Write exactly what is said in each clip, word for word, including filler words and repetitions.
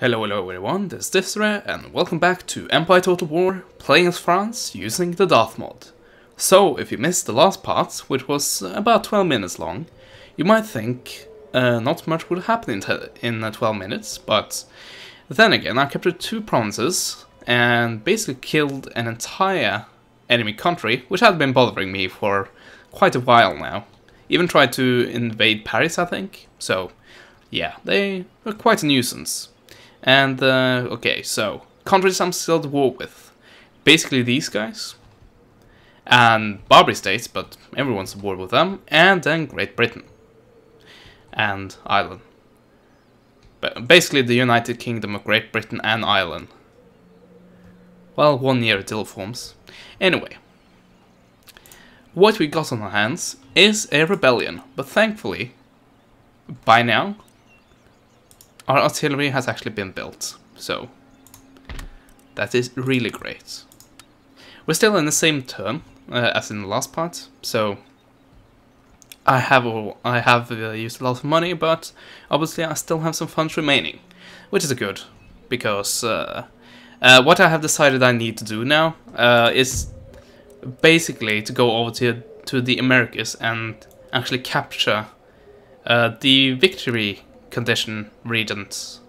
Hello, hello everyone, this is Stifsre and welcome back to Empire Total War, playing as France using the Darth Mod. So, if you missed the last part, which was about twelve minutes long, you might think uh, not much would happen in, in uh, twelve minutes, but then again I captured two provinces and basically killed an entire enemy country, which had been bothering me for quite a while now. Even tried to invade Paris, I think, so yeah, they were quite a nuisance. And, uh, okay, so, countries I'm still at war with. Basically these guys. And Barbary states, but everyone's at war with them. And then Great Britain. And Ireland. But basically the United Kingdom of Great Britain and Ireland. Well, one year till forms. Anyway. What we got on our hands is a rebellion. But thankfully, by now, our artillery has actually been built, so that is really great. We're still in the same turn uh, as in the last part, so I have all, I have uh, used a lot of money, but obviously I still have some funds remaining, which is good, because uh, uh, what I have decided I need to do now uh, is basically to go over to, to the Americas and actually capture uh, the victory condition regions.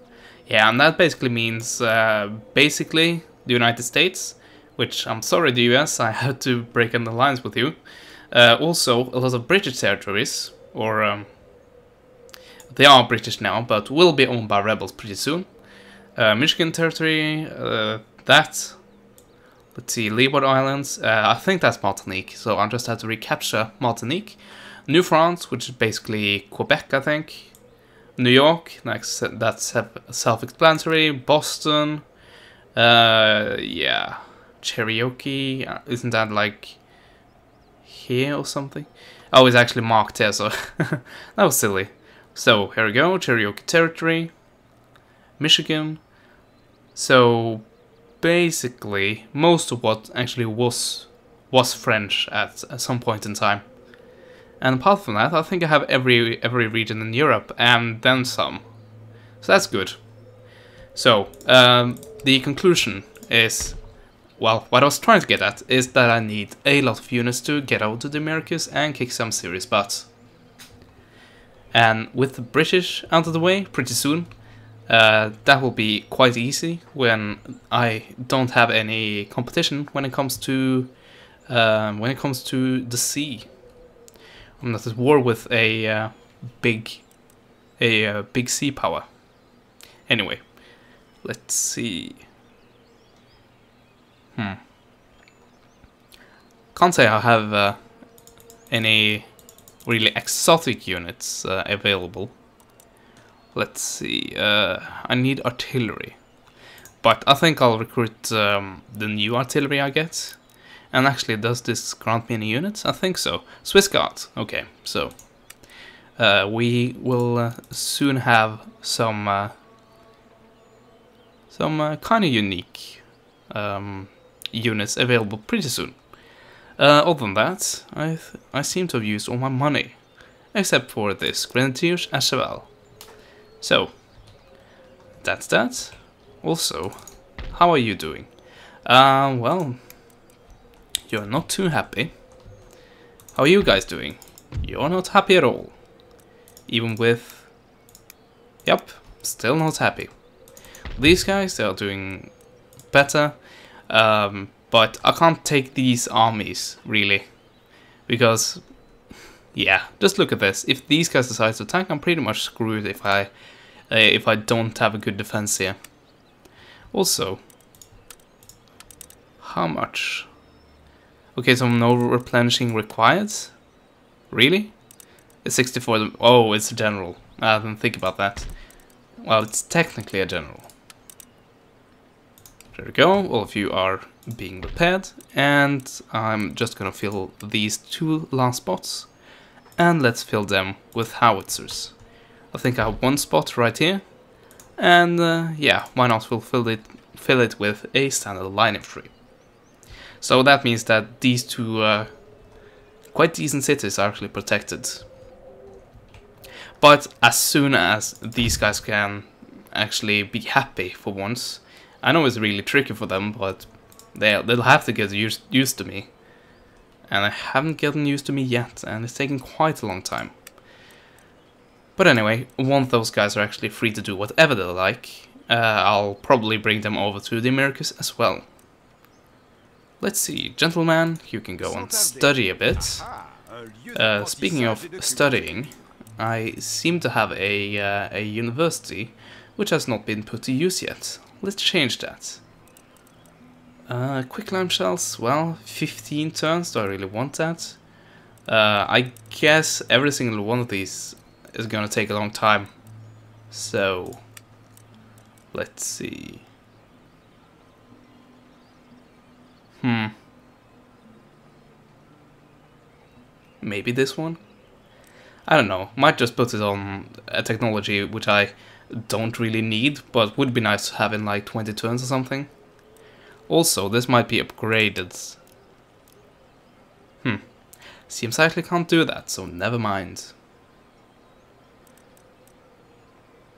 Yeah, and that basically means uh, basically the United States, which I'm sorry the U S, I had to break an alliance with you. Uh, also a lot of British territories, or um, they are British now, but will be owned by rebels pretty soon. Uh, Michigan Territory, uh, that, let's see, Leeward Islands, uh, I think that's Martinique, so I just had to recapture Martinique. New France, which is basically Quebec, I think. New York, that's self-explanatory. Boston, uh, yeah, Cherokee, isn't that like here or something? Oh, it's actually marked here, so that was silly. So here we go, Cherokee Territory, Michigan. So basically, most of what actually was was French at, at some point in time. And apart from that, I think I have every every region in Europe, and then some. So that's good. So, um, the conclusion is, well, what I was trying to get at is that I need a lot of units to get out to the Americas and kick some serious butt. And with the British out of the way pretty soon, uh, that will be quite easy when I don't have any competition when it comes to um, when it comes to the sea. I'm not at war with a uh, big, a uh, big sea power. Anyway, let's see. Hmm. Can't say I have uh, any really exotic units uh, available. Let's see. Uh, I need artillery, but I think I'll recruit um, the new artillery I get. And actually, does this grant me any units? I think so. Swiss Guards. Okay, so uh, we will uh, soon have some uh, some uh, kind of unique um, units available pretty soon. Uh, other than that, I th I seem to have used all my money, except for this Grenadiers à Cheval. So that's that. Also, how are you doing? Uh, well. You're not too happy. How are you guys doing? You're not happy at all. Even with... Yep, still not happy. These guys, they are doing better. Um, but I can't take these armies, really. Because, yeah, just look at this. If these guys decide to attack, I'm pretty much screwed if I, uh, if I don't have a good defense here. Also, how much... Okay, so no replenishing required? Really? It's sixty-four... Oh, it's a general. I didn't think about that. Well, it's technically a general. There we go. All of you are being repaired. And I'm just gonna fill these two last spots. And let's fill them with howitzers. I think I have one spot right here. And uh, yeah, why not? We'll fill it, fill it with a standard line infantry. So that means that these two uh, quite decent cities are actually protected. But as soon as these guys can actually be happy for once. I know it's really tricky for them, but they'll, they'll have to get used, used to me. And I haven't gotten used to me yet, and it's taken quite a long time. But anyway, once those guys are actually free to do whatever they like, uh, I'll probably bring them over to the Americas as well. Let's see, gentlemen, you can go and study a bit. Uh, speaking of studying, I seem to have a, uh, a university which has not been put to use yet. Let's change that. Uh, quick lime shells, well, fifteen turns, do I really want that? Uh, I guess every single one of these is gonna take a long time. So, let's see. Hmm. Maybe this one? I don't know. Might just put it on a technology which I don't really need, but would be nice to have in like twenty turns or something. Also, this might be upgraded. Hmm. Seems I actually can't do that, so never mind.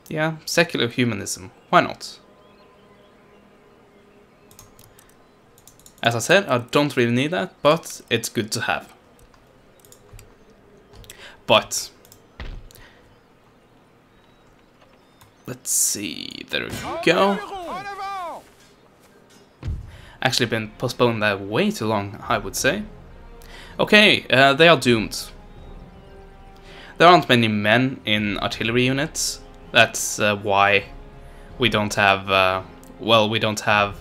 Yeah, secular humanism. Why not? As I said, I don't really need that, but it's good to have. But let's see, there we go. Actually been postponing that way too long, I would say. Okay, uh, they are doomed. There aren't many men in artillery units. That's uh, why we don't have, uh, well, we don't have,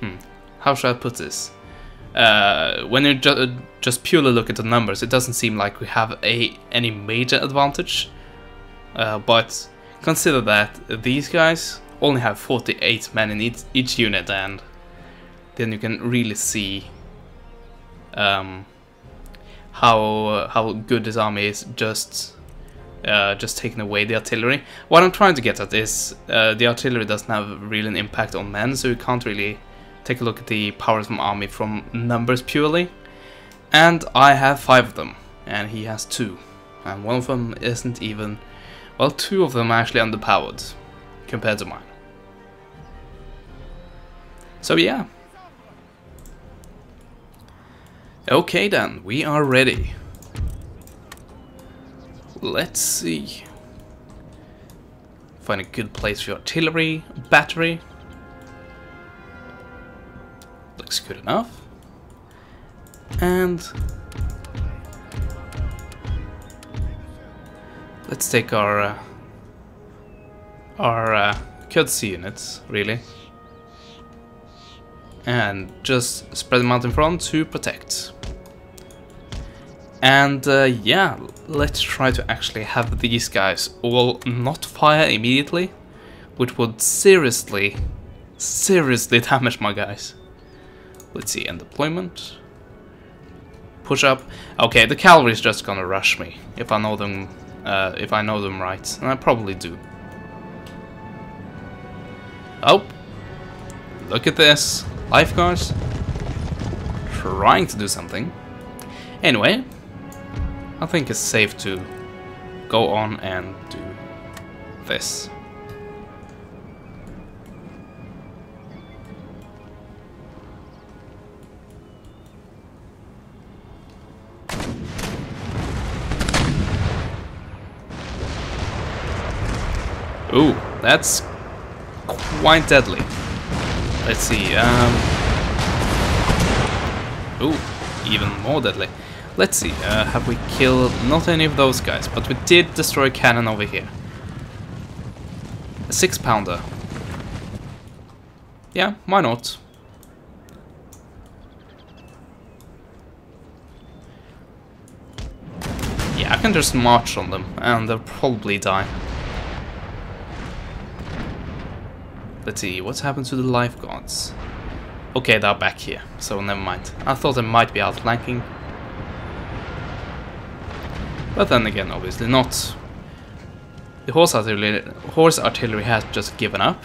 hmm. How should I put this? Uh, when you ju just purely look at the numbers, it doesn't seem like we have a any major advantage. Uh, but consider that these guys only have forty-eight men in each, each unit, and then you can really see um, how uh, how good this army is just uh, just taking away the artillery. What I'm trying to get at is uh, the artillery doesn't have really an impact on men, so you can't really take a look at the powers of my army from numbers purely. And I have five of them, and he has two. And one of them isn't even... well, two of them are actually underpowered compared to mine. So yeah. Okay then, we are ready. Let's see. Find a good place for your artillery, battery. Looks good enough. And let's take our uh, our uh, courtesy units, really, and just spread them out in front to protect. And uh, yeah, let's try to actually have these guys all not fire immediately, which would seriously, seriously damage my guys. Let's see, end deployment. Push up. Okay, the cavalry's just gonna rush me if I know them. Uh, if I know them right, and I probably do. Oh, look at this, lifeguards trying to do something. Anyway, I think it's safe to go on and do this. Ooh, that's quite deadly. Let's see, um... ooh, even more deadly. Let's see, uh, have we killed not any of those guys, but we did destroy a cannon over here. A six pounder. Yeah, why not? Yeah, I can just march on them, and they'll probably die. Let's see, what's happened to the lifeguards? Okay, they're back here, so never mind. I thought they might be outflanking. But then again, obviously not. The horse artillery, horse artillery has just given up.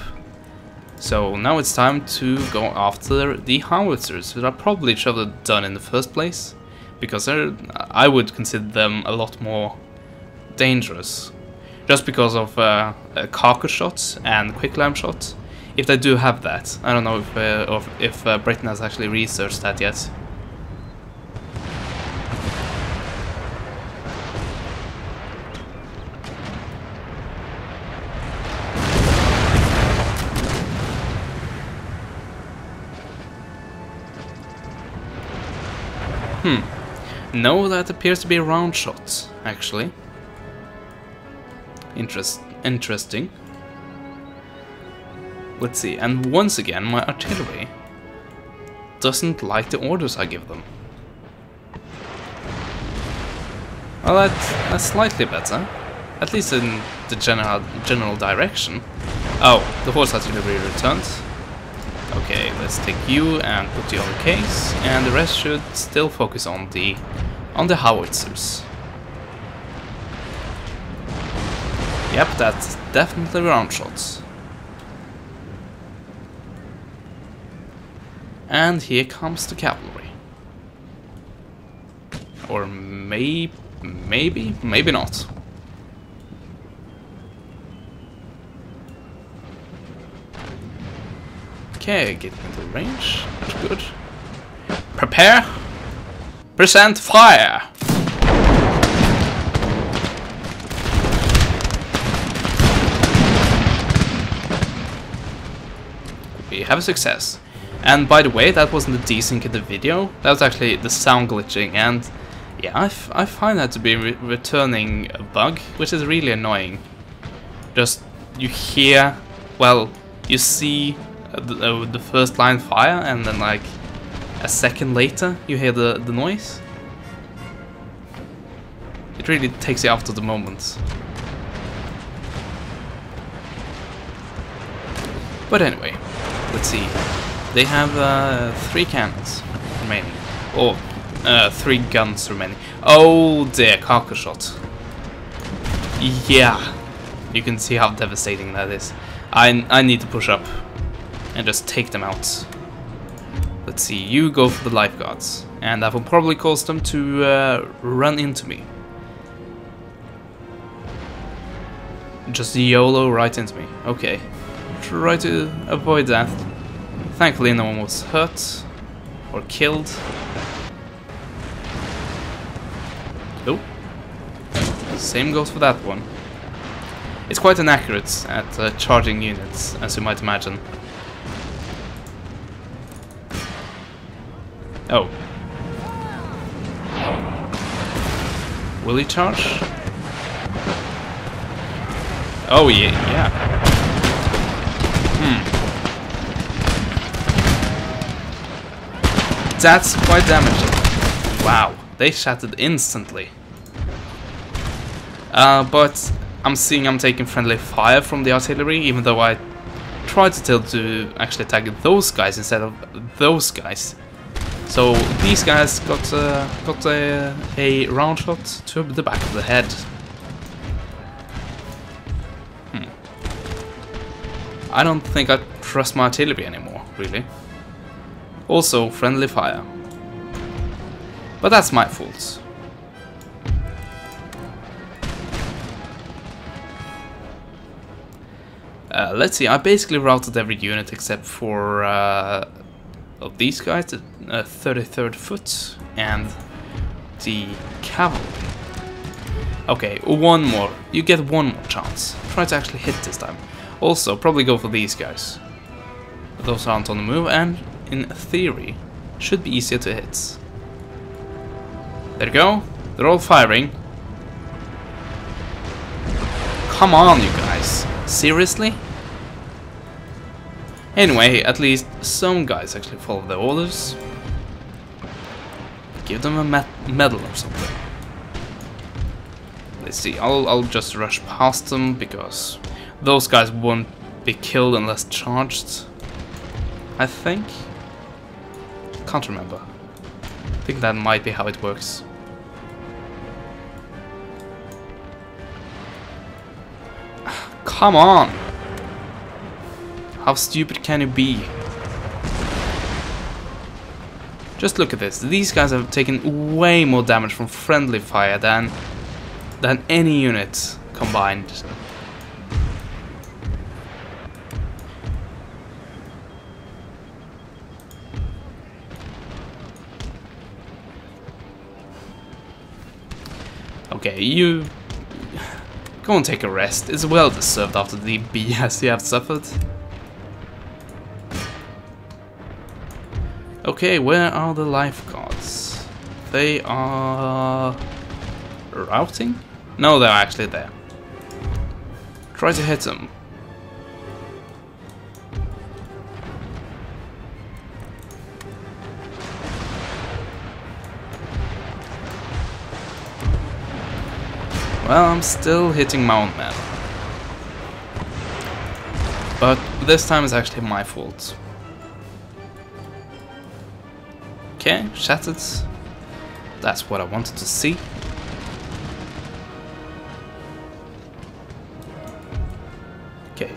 So now it's time to go after the howitzers, which I probably should have done in the first place. Because I would consider them a lot more dangerous. just because of uh, uh, cocker shots and quicklime shots, if they do have that. I don't know if uh, or if uh, Britain has actually researched that yet. Hmm. No, that appears to be round shots, actually. Interest interesting. Let's see, and once again my artillery doesn't like the orders I give them. Well, that, that's slightly better, at least in the general, general direction. Oh, the horse artillery returned. Okay, let's take you and put you on the case, and the rest should still focus on the on the howitzers. Yep, that's definitely round shots. And here comes the cavalry. Or may, maybe, maybe not. Okay, get into range. That's good. Prepare. Present fire. We have a success. And by the way, that wasn't the desync in the video, that was actually the sound glitching, and yeah, I, f I find that to be re returning a bug, which is really annoying. Just, you hear, well, you see the, uh, the first line fire, and then like a second later you hear the, the noise. It really takes you out of the moment. But anyway, let's see. They have uh, three cannons remaining, or uh, three guns remaining. Oh dear, cocker shot. Yeah, you can see how devastating that is. I, I need to push up and just take them out. Let's see, you go for the lifeguards, and that will probably cause them to uh, run into me. Just YOLO right into me. Okay, try to avoid that. Thankfully no one was hurt or killed. Oh. Same goes for that one. It's quite inaccurate at uh, charging units, as you might imagine. Oh. Will he charge? Oh yeah, yeah. Hmm. That's quite damaging. Wow, they shattered instantly. Uh, but I'm seeing I'm taking friendly fire from the artillery, even though I tried to tilt to actually target those guys instead of those guys. So these guys got uh, got a, a round shot to the back of the head. Hmm. I don't think I trust my artillery anymore, really. Also, friendly fire. But that's my fault. Uh, let's see, I basically routed every unit except for uh, of these guys, the uh, thirty-third Foot and the Cavalry. Okay, one more. You get one more chance. Try to actually hit this time. Also, probably go for these guys. Those aren't on the move, and in theory should be easier to hit. There you go. They're all firing. Come on, you guys. Seriously? Anyway, at least some guys actually follow their orders. Give them a me- medal or something. Let's see. I'll, I'll just rush past them because those guys won't be killed unless charged, I think. Can't remember. I think that might be how it works. Come on! How stupid can you be? Just look at this. These guys have taken way more damage from friendly fire than than any unit combined. Okay, you go and take a rest. It's well deserved after the B S you have suffered. Okay, where are the lifeguards? They are routing? No, they're actually there. Try to hit them. Well, I'm still hitting my own men. But this time it's actually my fault. Okay, shattered. That's what I wanted to see. Okay.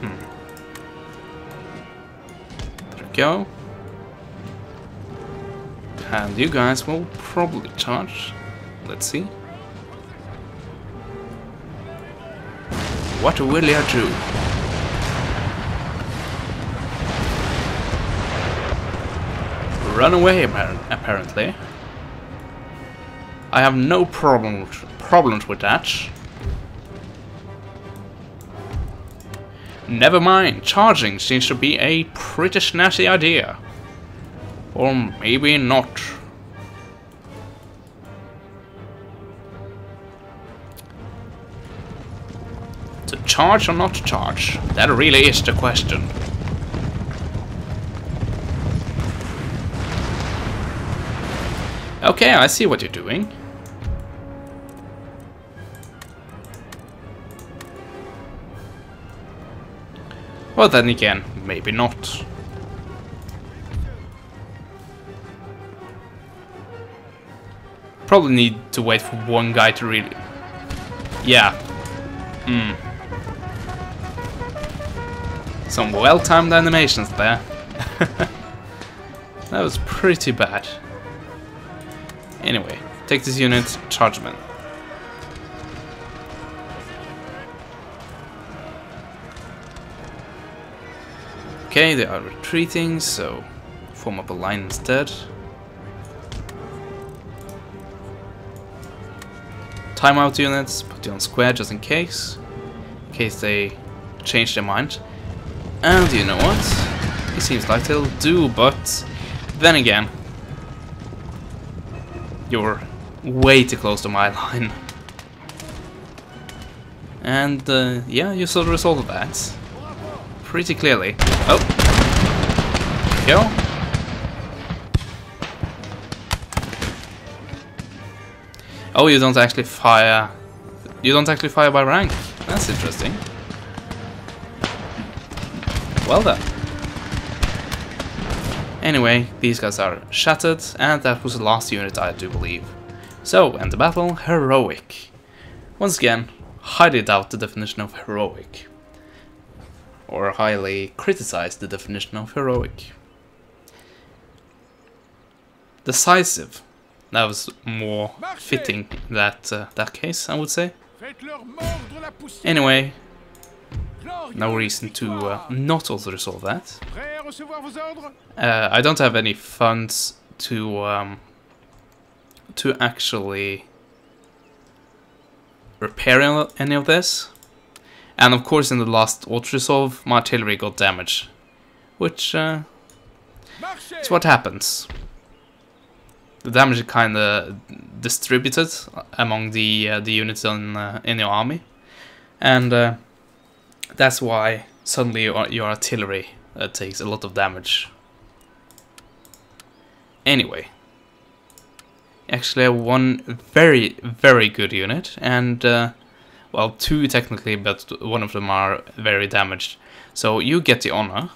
Hmm. There we go. And you guys will probably charge. Let's see. What will I do? Run away, apparently. I have no problem problems with that. Never mind, charging seems to be a pretty snazzy idea. Or maybe not. Charge or not to charge? That really is the question. Okay, I see what you're doing. Well, then again, maybe not. Probably need to wait for one guy to really... Yeah. Hmm. Some well-timed animations there. That was pretty bad. Anyway, take this unit, charge them. Okay, they are retreating, so form up a line instead. Timeout units, put you on square just in case, in case they change their mind. And you know what? It seems like they'll do, but then again, you're way too close to my line. And uh, yeah, you saw the result of that. Pretty clearly. Oh! There we go. Oh, you don't actually fire... You don't actually fire by rank. That's interesting. Well done. Anyway, these guys are shattered, and that was the last unit, I do believe. So, end the battle, heroic. Once again, highly doubt the definition of heroic. Or highly criticize the definition of heroic. Decisive. That was more fitting in that, uh, that case, I would say. Anyway. No reason to uh, not also resolve that. Uh, I don't have any funds to um, to actually repair any of this. And of course in the last auto-resolve my artillery got damaged. Which uh, is what happens. The damage is kind of distributed among the, uh, the units in, uh, in your army. And... Uh, That's why suddenly your, your artillery uh, takes a lot of damage. Anyway. Actually I have one very, very good unit. And, uh, well, two technically, but one of them are very damaged. So you get the honor.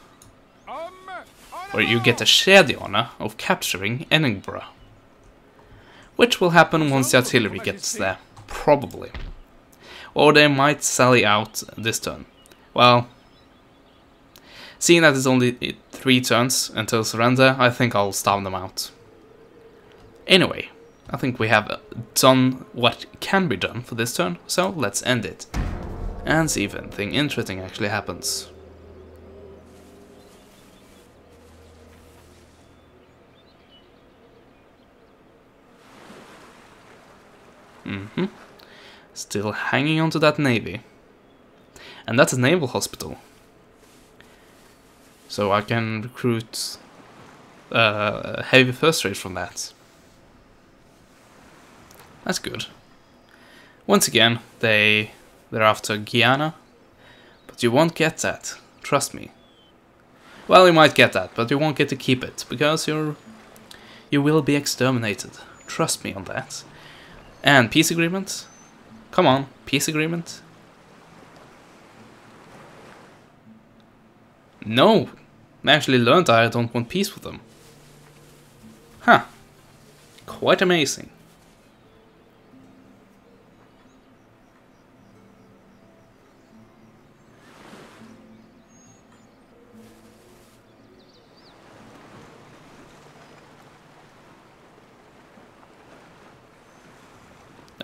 Or you get to share the honor of capturing Edinburgh. Which will happen once the artillery gets there. Probably. Or they might sally out this turn. Well, seeing that it's only three turns until surrender, I think I'll starve them out. Anyway, I think we have done what can be done for this turn, so let's end it. And see if anything interesting actually happens. Mm-hmm. Still hanging on to that navy. And that's a naval hospital. So I can recruit uh, heavy first rate from that. That's good. Once again, they, they're after Guiana. But you won't get that, trust me. Well, you might get that, but you won't get to keep it, because you're, you will be exterminated. Trust me on that. And peace agreement? Come on, peace agreement? No! I actually learned that I don't want peace with them. Huh. Quite amazing.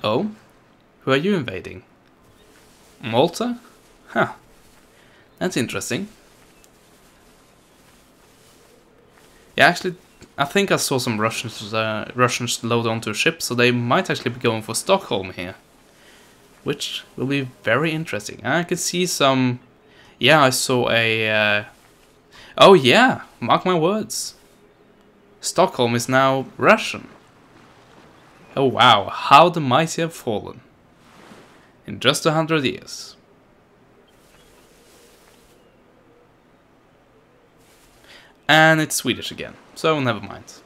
Oh? Who are you invading? Malta? Huh. That's interesting. Yeah, actually, I think I saw some Russians uh, Russians load onto a ship, so they might actually be going for Stockholm here. Which will be very interesting. I could see some... Yeah, I saw a... Uh... Oh yeah, mark my words. Stockholm is now Russian. Oh wow, how the mighty have fallen. In just a hundred years. And it's Swedish again, so never mind.